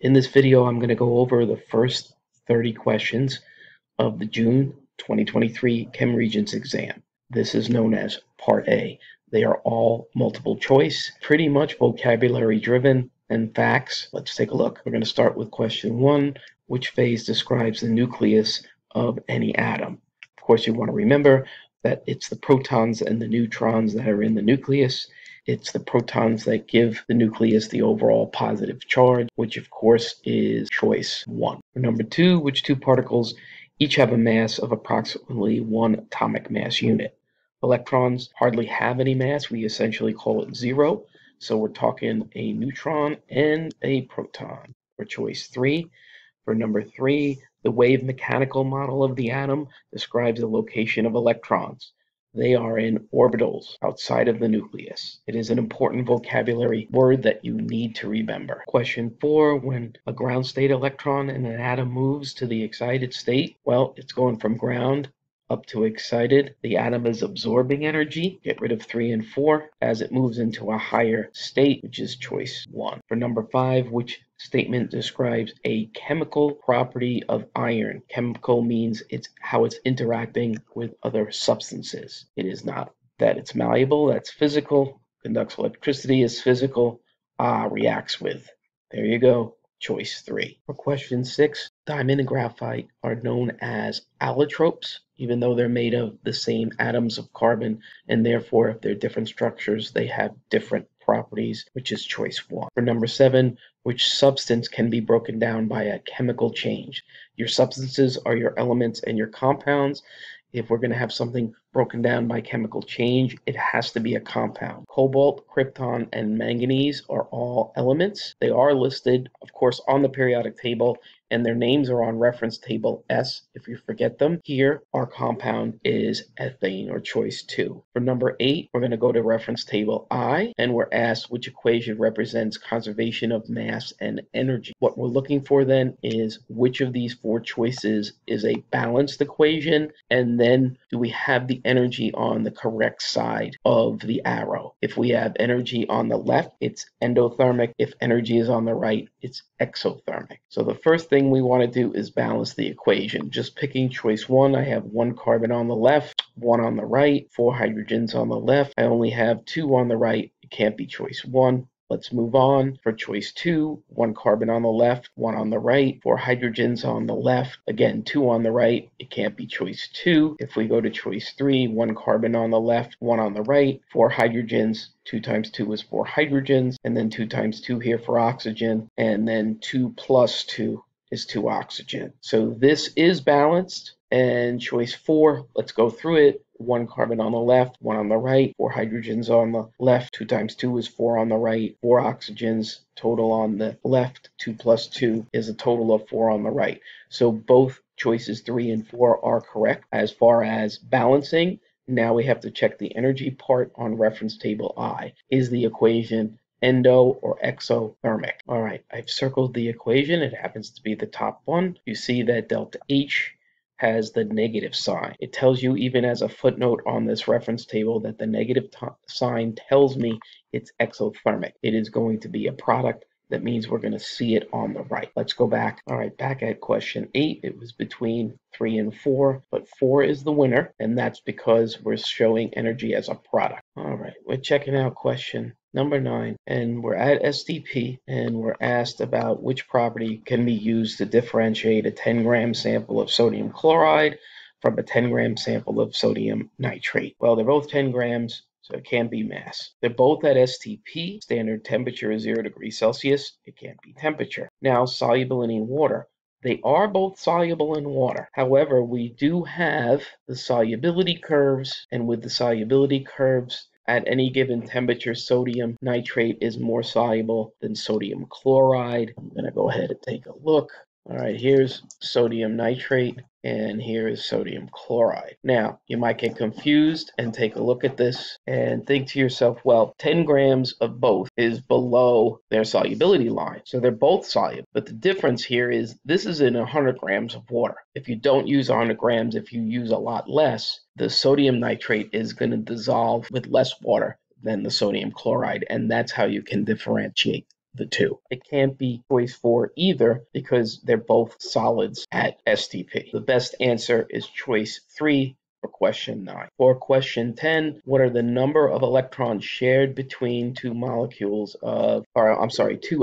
In this video, I'm going to go over the first 30 questions of the June 2023 Chem Regents exam. This is known as Part A. They are all multiple choice, pretty much vocabulary driven and facts. Let's take a look. We're going to start with question 1, which phase describes the nucleus of any atom? Of course, you want to remember that it's the protons and the neutrons that are in the nucleus. It's the protons that give the nucleus the overall positive charge, which of course is choice 1. For number 2, which two particles each have a mass of approximately 1 atomic mass unit? Electrons hardly have any mass. We essentially call it 0. So we're talking a neutron and a proton for choice 3. For number 3, the wave mechanical model of the atom describes the location of electrons. They are in orbitals outside of the nucleus. It is an important vocabulary word that you need to remember. Question 4, when a ground state electron in an atom moves to the excited state, well, it's going from ground up to excited. The atom is absorbing energy. Get rid of 3 and 4 as it moves into a higher state, which is choice 1. For number 5, which statement describes a chemical property of iron? Chemical means it's how it's interacting with other substances. It is not that it's malleable, that's physical. Conducts electricity is physical. Reacts with. There you go. Choice 3. For question 6, diamond and graphite are known as allotropes, even though they're made of the same atoms of carbon, and therefore, if they're different structures, they have different properties, which is choice 1. For number 7, which substance can be broken down by a chemical change? Your substances are your elements and your compounds. If we're going to have something broken down by chemical change, it has to be a compound. Cobalt, krypton, and manganese are all elements. They are listed, of course, on the periodic table, and their names are on reference table S if you forget them. Here, our compound is ethane, or choice 2. For number 8, we're going to go to reference table I, and we're asked which equation represents conservation of mass and energy. What we're looking for then is which of these 4 choices is a balanced equation, and then do we have the energy on the correct side of the arrow? If we have energy on the left, it's endothermic. If energy is on the right, it's exothermic. So the first thing we want to do is balance the equation. Just picking choice 1, I have 1 carbon on the left, 1 on the right, 4 hydrogens on the left. I only have 2 on the right. It can't be choice 1. Let's move on. For choice 2, 1 carbon on the left, 1 on the right, 4 hydrogens on the left, again 2 on the right, it can't be choice 2. If we go to choice 3, 1 carbon on the left, 1 on the right, 4 hydrogens, 2 times 2 is 4 hydrogens, and then 2 times 2 here for oxygen, and then 2 plus 2 is 2 oxygen. So this is balanced. And choice 4, let's go through it. 1 carbon on the left, 1 on the right, 4 hydrogens on the left, 2 times 2 is 4 on the right, 4 oxygens total on the left, 2 plus 2 is a total of 4 on the right. So both choices 3 and 4 are correct as far as balancing. Now we have to check the energy part on reference table I. Is the equation endo or exothermic? All right, I've circled the equation. It happens to be the top one. You see that delta H has the negative sign. It tells you even as a footnote on this reference table that the negative sign tells me it's exothermic. It is going to be a product. That means we're going to see it on the right. Let's go back. All right, back at question 8. It was between 3 and 4, but 4 is the winner, and that's because we're showing energy as a product. All right, we're checking out question number 9, and we're at STP, and we're asked about which property can be used to differentiate a 10-gram sample of sodium chloride from a 10-gram sample of sodium nitrate. Well, they're both 10 grams, so it can't be mass. They're both at STP. Standard temperature is 0 degrees Celsius. It can't be temperature. Now, solubility in water. They are both soluble in water. However, we do have the solubility curves, and with the solubility curves, at any given temperature, sodium nitrate is more soluble than sodium chloride. I'm going to go ahead and take a look. All right, here's sodium nitrate, and here is sodium chloride. Now, you might get confused and take a look at this and think to yourself, well, 10 grams of both is below their solubility line. So they're both soluble. But the difference here is this is in 100 grams of water. If you don't use 100 grams, if you use a lot less, the sodium nitrate is going to dissolve with less water than the sodium chloride. And that's how you can differentiate the two. It can't be choice 4 either because they're both solids at STP. The best answer is choice 3 for question 9. For question 10, what are the number of electrons shared between two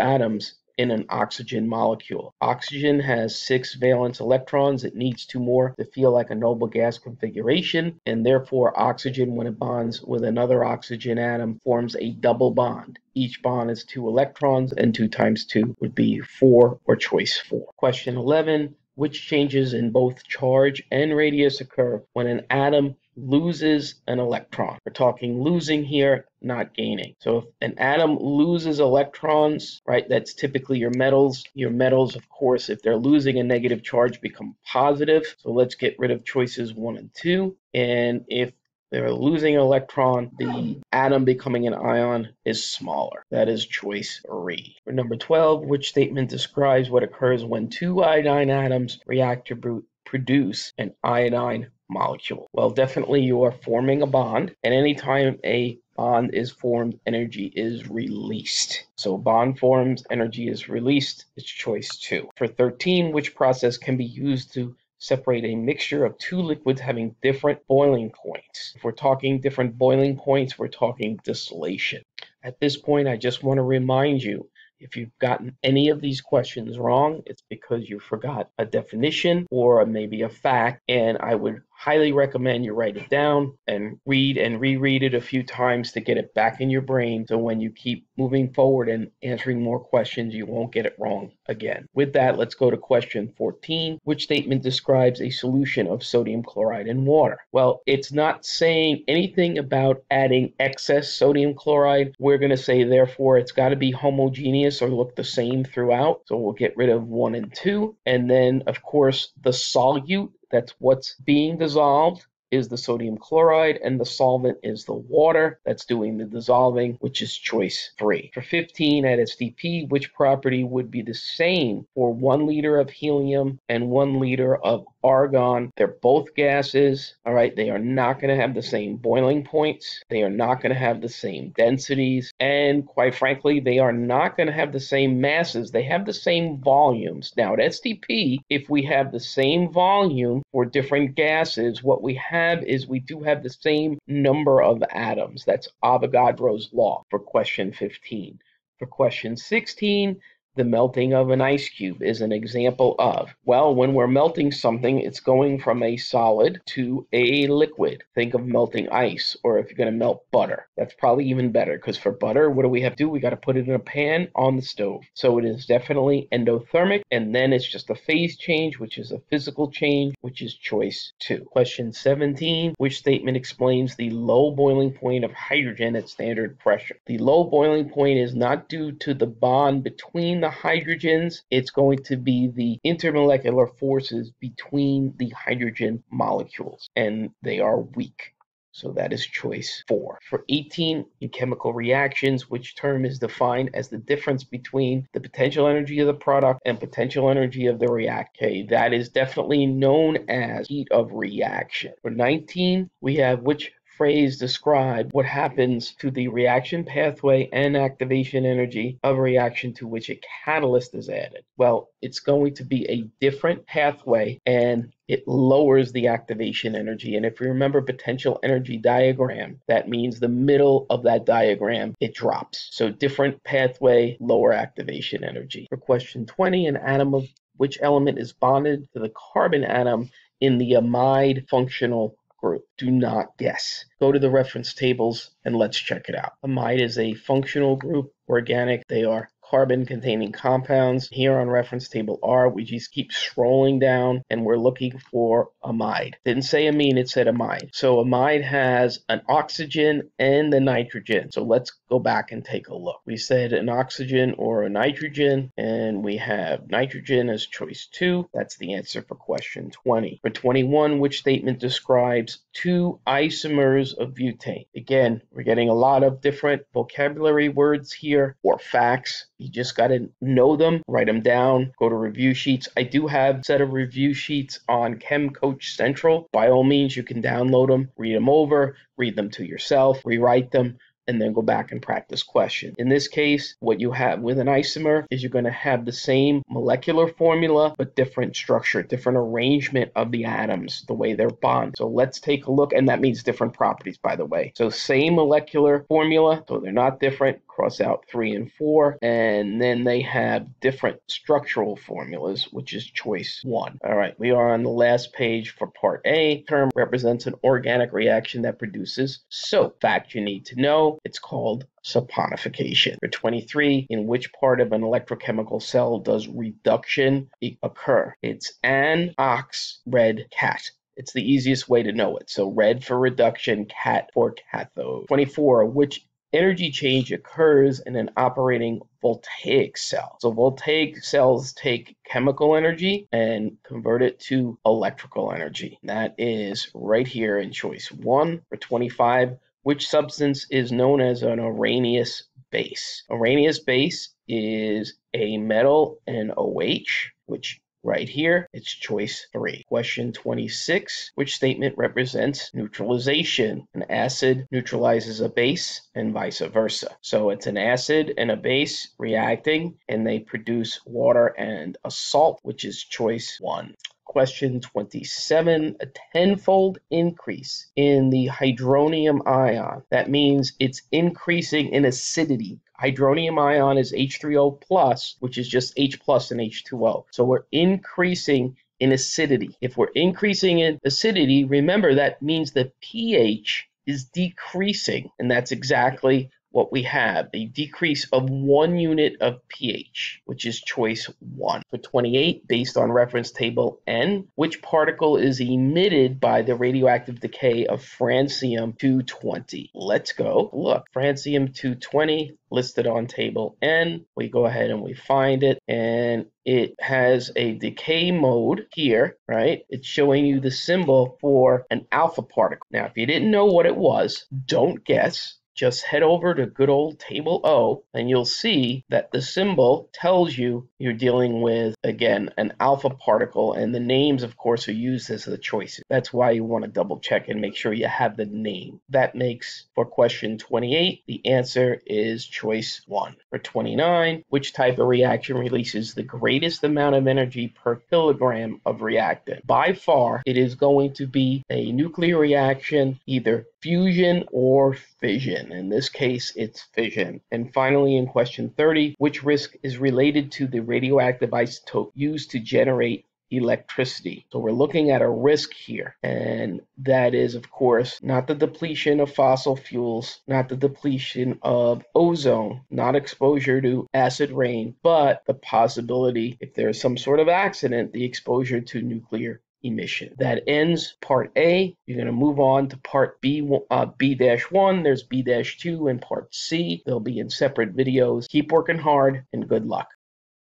atoms in an oxygen molecule? Oxygen has 6 valence electrons. It needs 2 more to feel like a noble gas configuration, and therefore oxygen, when it bonds with another oxygen atom, forms a double bond. Each bond is 2 electrons, and 2 times 2 would be 4, or choice 4. Question 11, which changes in both charge and radius occur when an atom loses an electron? We're talking losing here, not gaining. So if an atom loses electrons, right, that's typically your metals. Your metals, of course, if they're losing a negative charge, become positive. So let's get rid of choices 1 and 2. And if they're losing an electron, the atom becoming an ion is smaller. That is choice 3. For number 12, which statement describes what occurs when 2 iodine atoms react to produce an iodine molecule? Well, definitely you are forming a bond, and anytime a bond is formed, energy is released. So bond forms, energy is released. It's choice 2. For 13, which process can be used to separate a mixture of 2 liquids having different boiling points? If we're talking different boiling points, we're talking distillation. At this point, I just want to remind you, if you've gotten any of these questions wrong, it's because you forgot a definition or maybe a fact, and I would highly recommend you write it down and read and reread it a few times to get it back in your brain, so when you keep moving forward and answering more questions, you won't get it wrong again. With that, let's go to question 14. Which statement describes a solution of sodium chloride in water? Well, it's not saying anything about adding excess sodium chloride. We're going to say, therefore, it's got to be homogeneous or look the same throughout. So we'll get rid of 1 and 2. And then, of course, the solute, that's what's being dissolved, is the sodium chloride, and the solvent is the water that's doing the dissolving, which is choice 3. For 15, at STP, which property would be the same for 1 liter of helium and 1 liter of argon? They're both gases, all right? They are not going to have the same boiling points. They are not going to have the same densities. And quite frankly, they are not going to have the same masses. They have the same volumes. Now, at STP, if we have the same volume for different gases, what we have is we do have the same number of atoms. That's Avogadro's law for question 15. For question 16, the melting of an ice cube is an example of, well, when we're melting something, it's going from a solid to a liquid. Think of melting ice, or if you're going to melt butter. That's probably even better, because for butter, what do we have to do? We got to put it in a pan on the stove. So it is definitely endothermic, and then it's just a phase change, which is a physical change, which is choice 2. Question 17, which statement explains the low boiling point of hydrogen at standard pressure? The low boiling point is not due to the bond between the hydrogens, it's going to be the intermolecular forces between the hydrogen molecules, and they are weak. So that is choice 4. For 18, in chemical reactions, which term is defined as the difference between the potential energy of the product and potential energy of the reactant? Okay, that is definitely known as heat of reaction. For 19, we have which phrase describe what happens to the reaction pathway and activation energy of a reaction to which a catalyst is added. Well, it's going to be a different pathway, and it lowers the activation energy. And if you remember potential energy diagram, that means the middle of that diagram, it drops. So different pathway, lower activation energy. For question 20, an atom of which element is bonded to the carbon atom in the amide functional group? Do not guess. Go to the reference tables and let's check it out. Amide is a functional group, organic. They are carbon-containing compounds. Here on reference table R, we just keep scrolling down and we're looking for amide. Didn't say amine, it said amide. So amide has an oxygen and a nitrogen. So let's go back and take a look. We said an oxygen or a nitrogen, and we have nitrogen as choice 2. That's the answer for question 20. For 21, which statement describes 2 isomers of butane? Again, we're getting a lot of different vocabulary words here, or facts. You just got to know them, write them down, go to review sheets. I do have a set of review sheets on ChemCoach Central. By all means, you can download them, read them over, read them to yourself, rewrite them, and then go back and practice question. In this case, what you have with an isomer is you're going to have the same molecular formula, but different structure, different arrangement of the atoms, the way they're bonded. So let's take a look, and that means different properties, by the way. So same molecular formula, so they're not different. Cross out 3 and 4, and then they have different structural formulas, which is choice 1. All right, we are on the last page for part A. Term represents an organic reaction that produces soap. Fact you need to know, it's called saponification. For 23, in which part of an electrochemical cell does reduction occur? It's an ox, red, cat. It's the easiest way to know it. So red for reduction, cat for cathode. 24, which energy change occurs in an operating voltaic cell? So voltaic cells take chemical energy and convert it to electrical energy. That is right here in choice 1. For 25, which substance is known as an Arrhenius base? Arrhenius base is a metal and OH, which right here, it's choice 3. Question 26, which statement represents neutralization? An acid neutralizes a base and vice versa. So it's an acid and a base reacting, and they produce water and a salt, which is choice 1. Question 27, a 10-fold increase in the hydronium ion. That means it's increasing in acidity. Hydronium ion is H3O+, which is just H+ and H2O. So we're increasing in acidity. If we're increasing in acidity, remember that means the pH is decreasing, and that's exactly what we have, a decrease of 1 unit of pH, which is choice 1. For 28, based on reference table N, which particle is emitted by the radioactive decay of francium-220? Let's go look. Francium-220 listed on table N. We go ahead and we find it, and it has a decay mode here, right? It's showing you the symbol for an alpha particle. Now, if you didn't know what it was, don't guess. Just head over to good old table O, and you'll see that the symbol tells you you're dealing with, again, an alpha particle, and the names, of course, are used as the choices. That's why you want to double check and make sure you have the name. That makes, for question 28, the answer is choice 1. For 29, which type of reaction releases the greatest amount of energy per kilogram of reactant? By far, it is going to be a nuclear reaction, either fusion or fission. In this case, it's fission. And finally, in question 30, which risk is related to the radioactive isotope used to generate electricity? So we're looking at a risk here, and that is, of course, not the depletion of fossil fuels, not the depletion of ozone, not exposure to acid rain, but the possibility, if there is some sort of accident, the exposure to nuclear emission. That ends part A. You're going to move on to part B, B-1. There's B-2 and part C. They'll be in separate videos. Keep working hard and good luck.